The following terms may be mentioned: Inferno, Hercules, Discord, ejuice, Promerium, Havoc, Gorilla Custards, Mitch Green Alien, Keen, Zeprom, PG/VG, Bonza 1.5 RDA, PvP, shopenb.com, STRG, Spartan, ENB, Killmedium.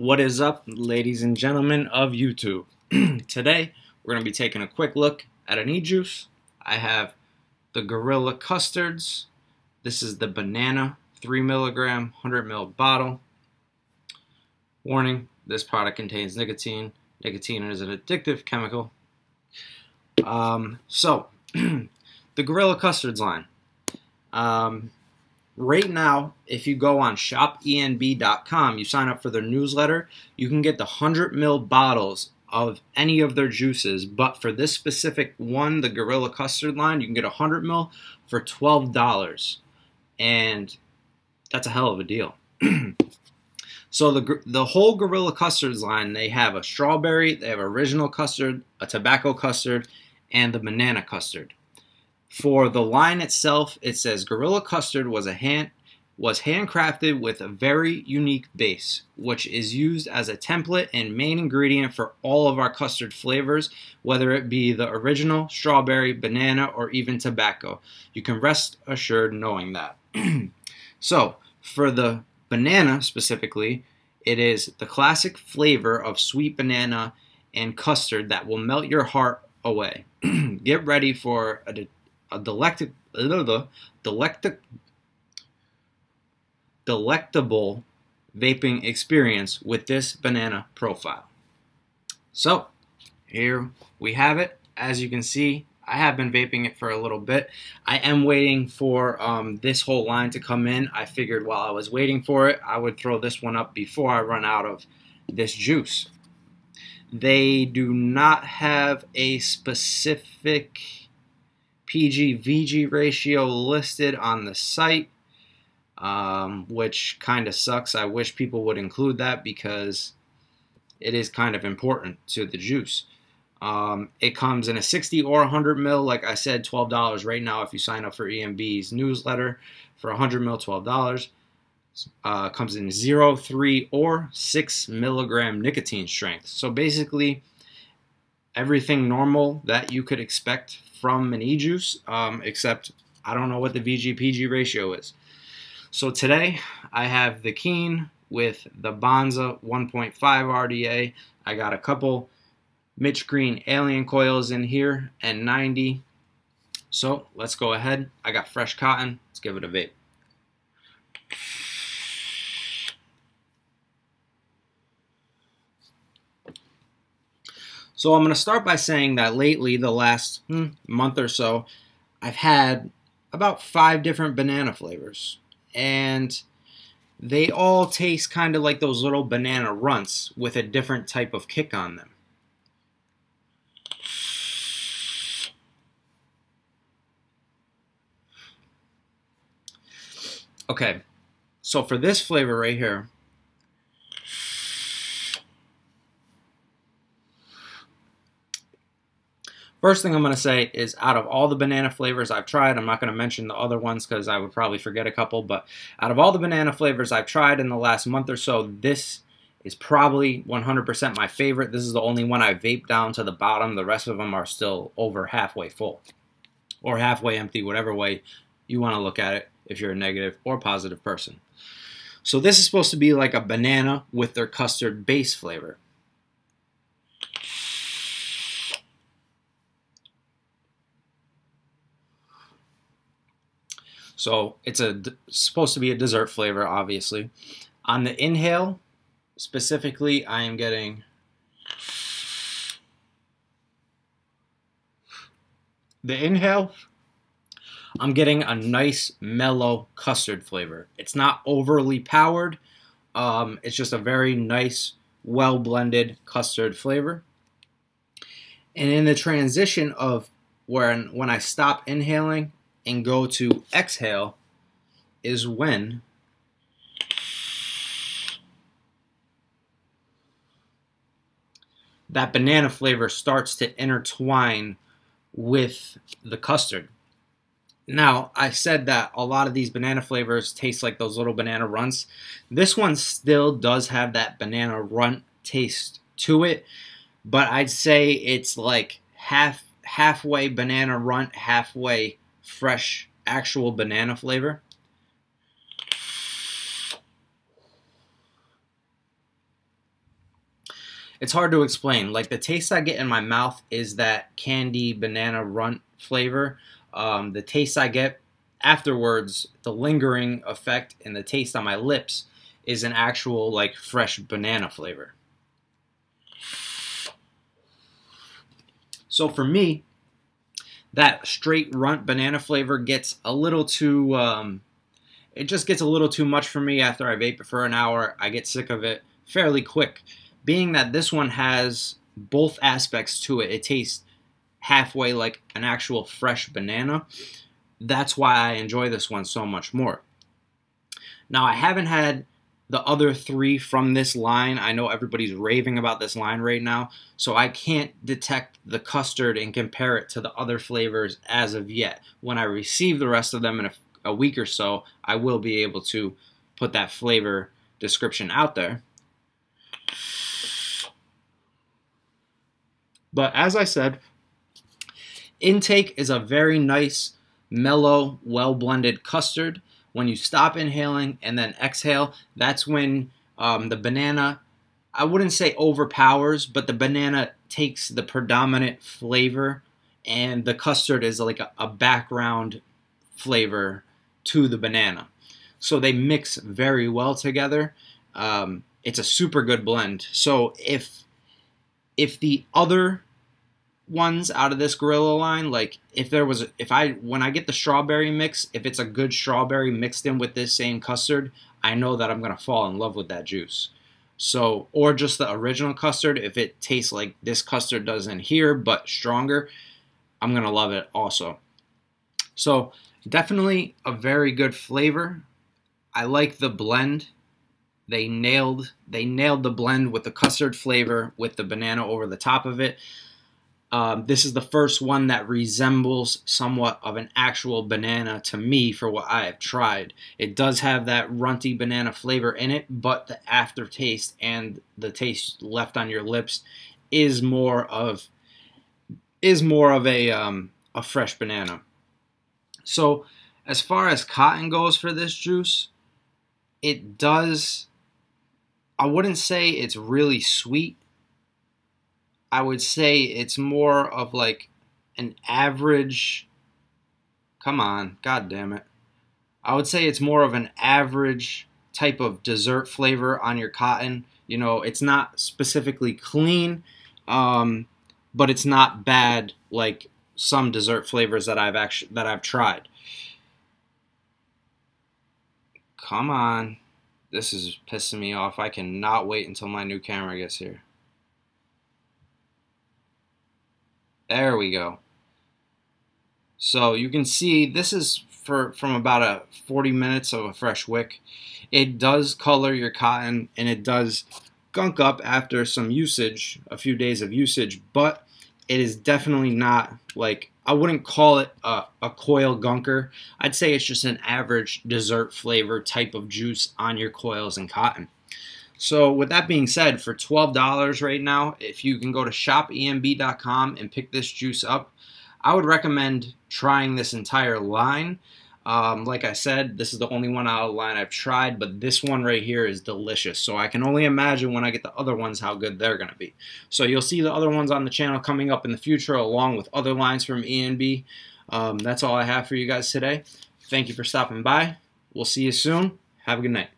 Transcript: What is up, ladies and gentlemen of YouTube? Today, we're going to be taking a quick look at an e-juice. I have the Gorilla Custards. This is the banana 3 mg 100 ml bottle. Warning, this product contains nicotine. Nicotine is an addictive chemical. The Gorilla Custards line. Right now, if you go on shopenb.com, you sign up for their newsletter, you can get the 100 ml bottles of any of their juices. But for this specific one, the Gorilla Custard line, you can get 100 ml for $12. And that's a hell of a deal. So the whole Gorilla Custards line, they have a strawberry, they have original custard, a tobacco custard, and the banana custard. For the line itself, it says Gorilla Custard was handcrafted with a very unique base, which is used as a template and main ingredient for all of our custard flavors, whether it be the original, strawberry, banana, or even tobacco. You can rest assured knowing that. So, for the banana specifically, it is the classic flavor of sweet banana and custard that will melt your heart away. Get ready for a delectable vaping experience with this banana profile. So here we have it. As you can see, I have been vaping it for a little bit. I am waiting for this whole line to come in. I figured while I was waiting for it, I would throw this one up before I run out of this juice. They do not have a specific PG/VG ratio listed on the site, which kind of sucks. I wish people would include that because it is kind of important to the juice. It comes in a 60 or 100 ml, like I said, $12 right now if you sign up for EMB's newsletter. For 100 ml, $12. Comes in 0, 3, or 6 mg nicotine strength. So basically, everything normal that you could expect from an e-juice, except I don't know what the VG-PG ratio is. So today, I have the Keen with the Bonza 1.5 RDA. I got a couple Mitch Green Alien coils in here and 90. So let's go ahead. I got fresh cotton. Let's give it a vape. So I'm going to start by saying that lately, the last month or so, I've had about 5 different banana flavors. And they all taste kind of like those little banana runts with a different type of kick on them. Okay, so for this flavor right here, first thing I'm going to say is out of all the banana flavors I've tried, I'm not going to mention the other ones because I would probably forget a couple, but out of all the banana flavors I've tried in the last month or so, this is probably 100% my favorite. This is the only one I vape down to the bottom. The rest of them are still over halfway full or halfway empty, whatever way you want to look at it if you're a negative or positive person. So this is supposed to be like a banana with their custard base flavor. So it's supposed to be a dessert flavor, obviously. On the inhale, specifically, I am getting the inhale. I'm getting a nice mellow custard flavor. It's not overly powered. It's just a very nice, well-blended custard flavor. And in the transition of when I stop inhaling and go to exhale is when that banana flavor starts to intertwine with the custard. Now, I said that a lot of these banana flavors taste like those little banana runts. This one still does have that banana runt taste to it, but I'd say it's like halfway banana runt, halfway fresh actual banana flavor. It's hard to explain. Like, the taste I get in my mouth is that candy banana runt flavor. The taste I get afterwards, the lingering effect and the taste on my lips is an actual, like, fresh banana flavor. So for me, that straight runt banana flavor gets a little too, it just gets a little too much for me after I vape it for an hour. I get sick of it fairly quick. Being that this one has both aspects to it, it tastes halfway like an actual fresh banana. That's why I enjoy this one so much more. Now, I haven't had the other three from this line. I know everybody's raving about this line right now, so I can't detect the custard and compare it to the other flavors as of yet. When I receive the rest of them in a week or so, I will be able to put that flavor description out there. But as I said, intake is a very nice, mellow, well-blended custard. When you stop inhaling and then exhale, that's when the banana, I wouldn't say overpowers, but the banana takes the predominant flavor, and the custard is like a background flavor to the banana. So they mix very well together. It's a super good blend. So if the other ones out of this Gorilla line, like when I get the strawberry mix, if it's a good strawberry mixed in with this same custard, I know that I'm gonna fall in love with that juice. So, or just the original custard, if it tastes like this custard does in here but stronger, I'm gonna love it also. So definitely a very good flavor. I like the blend. They nailed the blend with the custard flavor with the banana over the top of it. This is the first one that resembles somewhat of an actual banana to me for what I have tried. It does have that runty banana flavor in it, but the aftertaste and the taste left on your lips is more of a fresh banana. So as far as cotton goes for this juice, it does, I wouldn't say it's really sweet. I would say it's more of like an average, come on, god damn it. I would say it's more of an average type of dessert flavor on your cotton. You know, it's not specifically clean, but it's not bad like some dessert flavors that I've tried. Come on. This is pissing me off. I cannot wait until my new camera gets here. There we go. So you can see this is from about a 40 minutes of a fresh wick. It does color your cotton and it does gunk up after some usage, a few days of usage, but it is definitely not like, I wouldn't call it a coil gunker. I'd say it's just an average dessert flavor type of juice on your coils and cotton. So with that being said, for $12 right now, if you can go to shopenb.com and pick this juice up, I would recommend trying this entire line. Like I said, this is the only one out of the line I've tried, but this one right here is delicious. So I can only imagine when I get the other ones how good they're going to be. So you'll see the other ones on the channel coming up in the future along with other lines from ENB. That's all I have for you guys today. Thank you for stopping by. We'll see you soon. Have a good night.